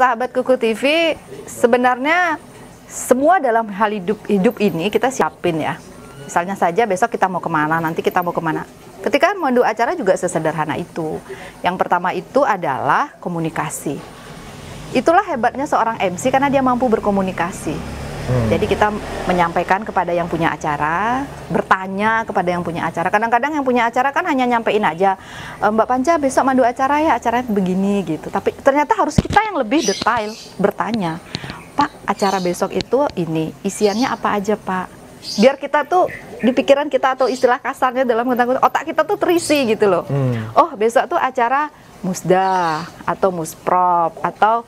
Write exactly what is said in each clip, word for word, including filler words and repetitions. sahabat Kuku T V, sebenarnya semua dalam hal hidup hidup ini kita siapin ya. Misalnya saja besok kita mau kemana, nanti kita mau kemana. Ketika menu acara juga sesederhana itu. Yang pertama itu adalah komunikasi. Itulah hebatnya seorang M C karena dia mampu berkomunikasi. Hmm. Jadi kita menyampaikan kepada yang punya acara, bertanya kepada yang punya acara. Kadang-kadang yang punya acara kan hanya nyampein aja, Mbak Panca besok mandu acara ya, acaranya begini gitu. Tapi ternyata harus kita yang lebih detail bertanya. Pak, acara besok itu ini, isiannya apa aja Pak? Biar kita tuh di pikiran kita atau istilah kasarnya dalam otak kita tuh terisi gitu loh. hmm. Oh besok tuh acara musda atau musprop atau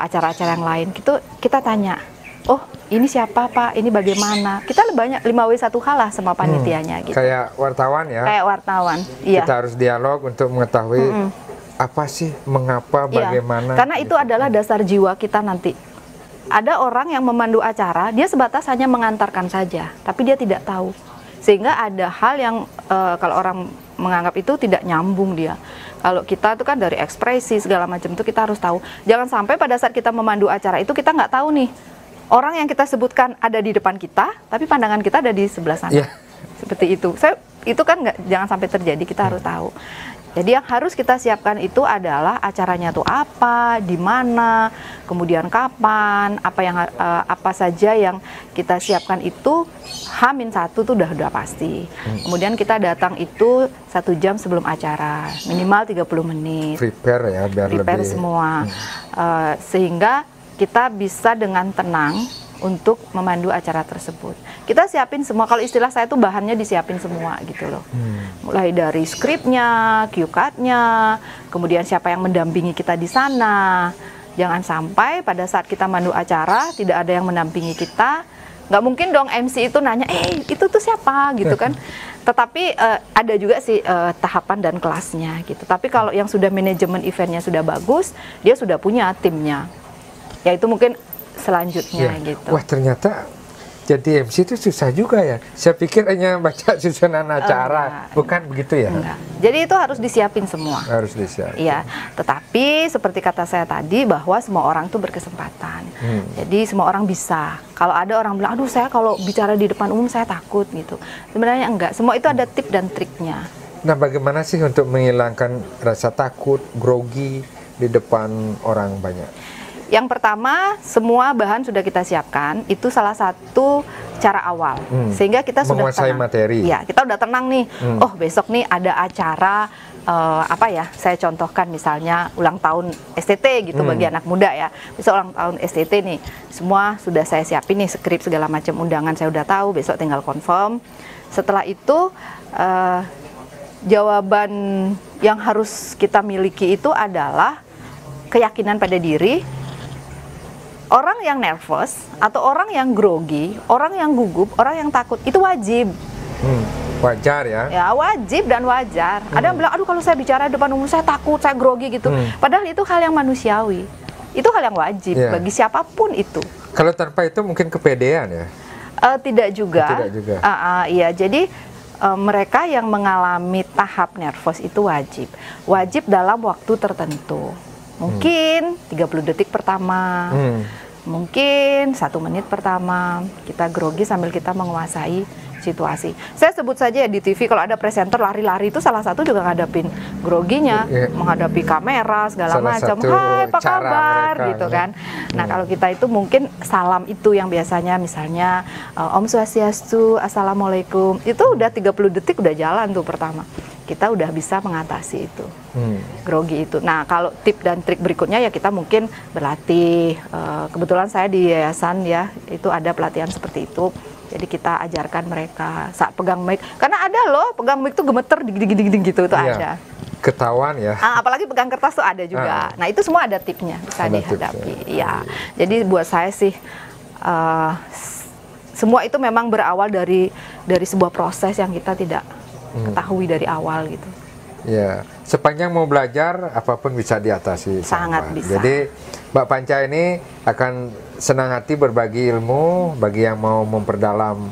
acara-acara uh, yang lain gitu, kita tanya, oh ini siapa Pak, ini bagaimana. Kita banyak lima W satu H lah sama panitianya. hmm. gitu. Kayak wartawan ya, kayak wartawan iya. Kita harus dialog untuk mengetahui hmm. apa sih, mengapa, iya. bagaimana. Karena gitu. Itu adalah dasar jiwa kita nanti. Ada orang yang memandu acara, dia sebatas hanya mengantarkan saja, tapi dia tidak tahu. Sehingga ada hal yang e, kalau orang menganggap itu tidak nyambung dia. Kalau kita itu kan dari ekspresi segala macam itu kita harus tahu. Jangan sampai pada saat kita memandu acara itu kita nggak tahu nih. Orang yang kita sebutkan ada di depan kita, tapi pandangan kita ada di sebelah sana. Yeah. Seperti itu. Saya, itu kan nggak, jangan sampai terjadi, kita harus tahu. Jadi yang harus kita siapkan itu adalah acaranya tuh apa, di mana, kemudian kapan, apa yang uh, apa saja yang kita siapkan itu H minus satu tuh udah udah pasti. Hmm. Kemudian kita datang itu satu jam sebelum acara, minimal tiga puluh menit. Prepare ya, biar prepare lebih semua. Hmm. Uh, sehingga kita bisa dengan tenang untuk memandu acara tersebut. Kita siapin semua, kalau istilah saya itu bahannya disiapin semua gitu loh. Hmm. Mulai dari skripnya, cue card-nya, kemudian siapa yang mendampingi kita di sana. Jangan sampai pada saat kita mandu acara tidak ada yang mendampingi kita. Nggak mungkin dong M C itu nanya, eh itu tuh siapa gitu kan. Tetapi uh, ada juga sih uh, tahapan dan kelasnya gitu. Tapi kalau yang sudah manajemen eventnya sudah bagus, dia sudah punya timnya. Yaitu mungkin selanjutnya ya. Gitu. Wah ternyata jadi M C itu susah juga ya. Saya pikir hanya baca susunan acara, enggak, bukan enggak. Begitu ya. Enggak. Jadi itu harus disiapin semua. Harus disiapin. Iya. Tetapi seperti kata saya tadi bahwa semua orang tuh berkesempatan. Hmm. Jadi semua orang bisa. Kalau ada orang bilang, aduh saya kalau bicara di depan umum saya takut gitu. Sebenarnya enggak. Semua itu ada tip dan triknya. Nah bagaimana sih untuk menghilangkan rasa takut, grogi di depan orang banyak? Yang pertama, semua bahan sudah kita siapkan, itu salah satu cara awal. Hmm. Sehingga kita sudah menguasai materi. Ya, kita udah tenang nih. Hmm. Oh, besok nih ada acara uh, apa ya? Saya contohkan misalnya ulang tahun S T T gitu hmm. bagi anak muda ya. Besok ulang tahun S T T nih. Semua sudah saya siapin nih, skrip segala macam, undangan saya udah tahu, besok tinggal confirm. Setelah itu uh, jawaban yang harus kita miliki itu adalah keyakinan pada diri. Orang yang nervous atau orang yang grogi, orang yang gugup, orang yang takut itu wajib. Hmm, wajar ya? Ya wajib dan wajar. Hmm. Ada yang bilang, aduh kalau saya bicara depan umum saya takut, saya grogi gitu. Hmm. Padahal itu hal yang manusiawi, itu hal yang wajib yeah. bagi siapapun itu. Kalau tanpa itu mungkin kepedean ya? Uh, tidak juga. Tidak juga. Uh, uh, iya, jadi uh, mereka yang mengalami tahap nervous itu wajib, wajib dalam waktu tertentu. Mungkin tiga puluh detik pertama, hmm. mungkin satu menit pertama, kita grogi sambil kita menguasai situasi. Saya sebut saja ya di T V kalau ada presenter lari-lari itu salah satu juga ngadepin groginya, yeah. menghadapi kamera segala macam. Hai apa kabar mereka, gitu kan. Yeah. Nah kalau kita itu mungkin salam itu yang biasanya misalnya Om Swastiastu, Assalamualaikum, itu udah tiga puluh detik udah jalan tuh pertama. Kita udah bisa mengatasi itu, hmm. grogi itu. Nah, kalau tip dan trik berikutnya ya kita mungkin berlatih. E, kebetulan saya di yayasan ya, itu ada pelatihan seperti itu. Jadi kita ajarkan mereka saat pegang mic. Karena ada loh, pegang mic tuh gemeter, digigit-gigit gitu, itu iya. ada. Ketahuan ya. Ah, apalagi pegang kertas tuh ada juga. Ah. Nah, itu semua ada tipnya, bisa ada dihadapi. Tipsnya. Ya, jadi buat saya sih, uh, semua itu memang berawal dari dari sebuah proses yang kita tidak ketahui dari awal gitu. Ya, sepanjang mau belajar apapun bisa diatasi. Sangat sama. Bisa. Jadi Mbak Panca ini akan senang hati berbagi ilmu bagi yang mau memperdalam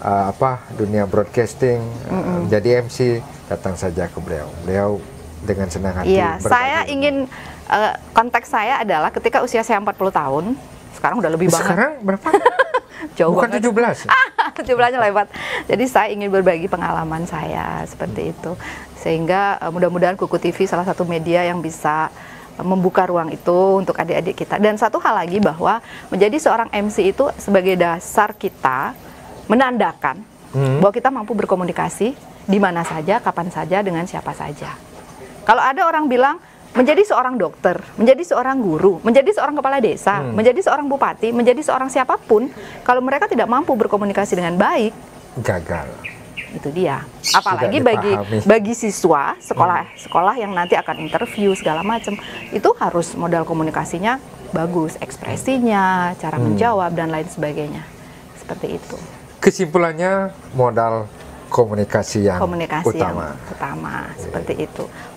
uh, apa dunia broadcasting, mm -mm. Uh, jadi M C datang saja ke beliau. Beliau dengan senang hati. Iya, saya ingin uh, konteks saya adalah ketika usia saya empat puluh tahun, sekarang udah lebih banget. Sekarang berapa? Jauh banget. Bukan tujuh belas. Ah, tujuh belas-nya lewat. Jadi saya ingin berbagi pengalaman saya seperti itu. Sehingga uh, mudah-mudahan Kuku T V salah satu media yang bisa membuka ruang itu untuk adik-adik kita. Dan satu hal lagi, bahwa menjadi seorang M C itu sebagai dasar kita menandakan hmm. bahwa kita mampu berkomunikasi di mana saja, kapan saja, dengan siapa saja. Kalau ada orang bilang menjadi seorang dokter, menjadi seorang guru, menjadi seorang kepala desa, hmm. menjadi seorang bupati, menjadi seorang siapapun, kalau mereka tidak mampu berkomunikasi dengan baik, gagal. Itu dia. Apalagi bagi bagi siswa sekolah hmm. sekolah yang nanti akan interview segala macam, itu harus modal komunikasinya bagus, ekspresinya, cara hmm. menjawab dan lain sebagainya. Seperti itu. Kesimpulannya modal komunikasi yang komunikasi utama. Yang utama seperti itu.